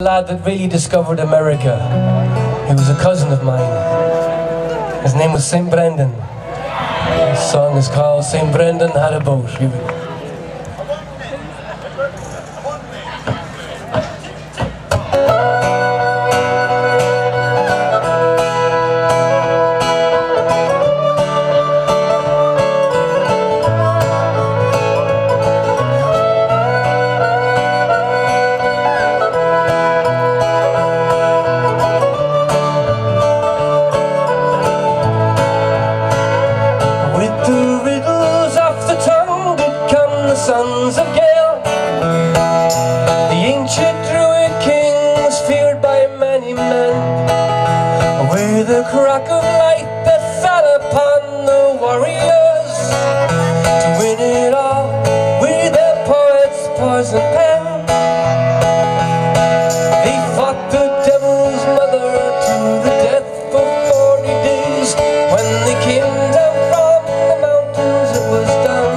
The lad that really discovered America, he was a cousin of mine. His name was Saint Brendan. His song is called Saint Brendan Had a Boat. Sons of Gael, the ancient Druid king was feared by many men. With a crack of light that fell upon the warriors, to win it all with their poet's poison pen, they fought the devil's mother to the death for 40 days. When they came down from the mountains, it was done.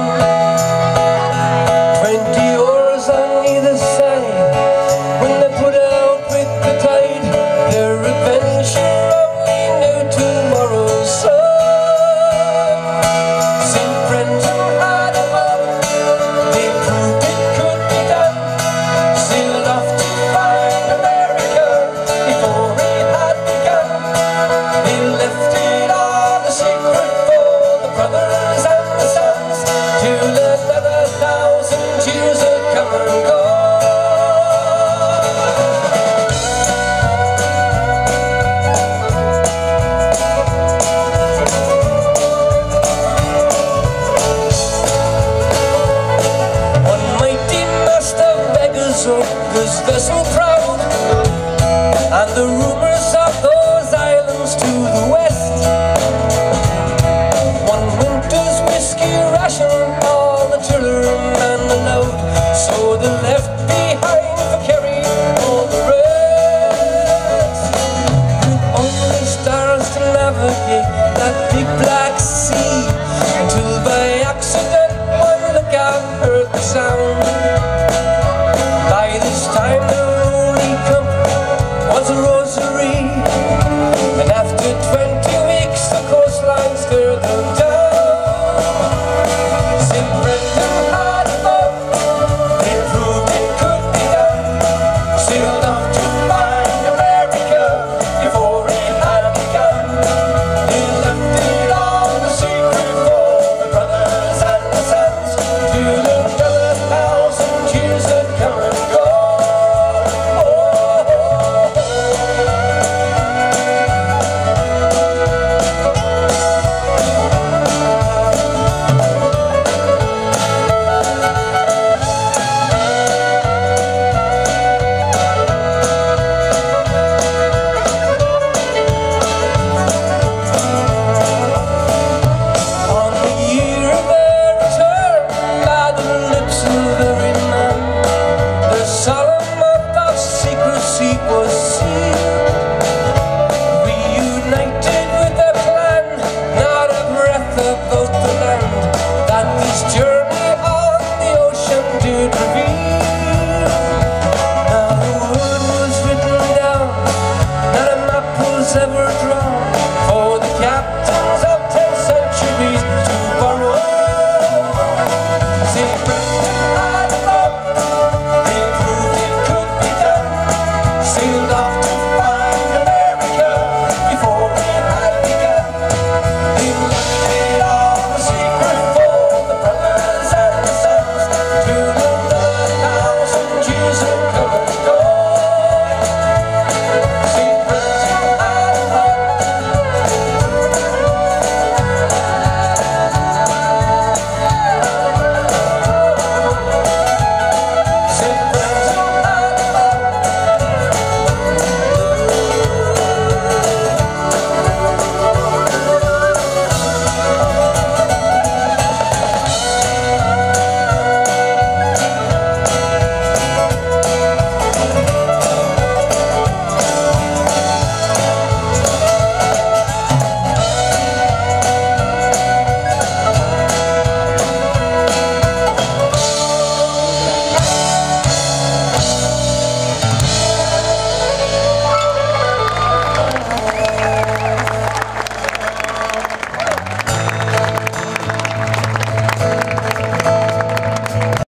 20 oars on either side, when they put out with the tide, their revenge only knew tomorrow's sun. Saint Brendan had a boat, they proved it could be done. Sailed off to find America before it had begun. They left it all a secret for the brothers and the sons to live another 1,000 years. Was vessel proud, and the rumors of those islands to the west. One winter's whiskey ration, all the children and the loud, so they left behind for Kerry all the rest. With only stars to navigate that big black sea, until by accident one look out heard the sound. Time the only comfort was a rosary, and after 20 weeks the coastline stirred them down. Saint Brendan had a boat, they proved it could be done. Sailed off to find America before it had begun. They left it all a secret for the brothers and the sons to look at the 1,000 years that come and go. Solemn oath of secrecy was sealed.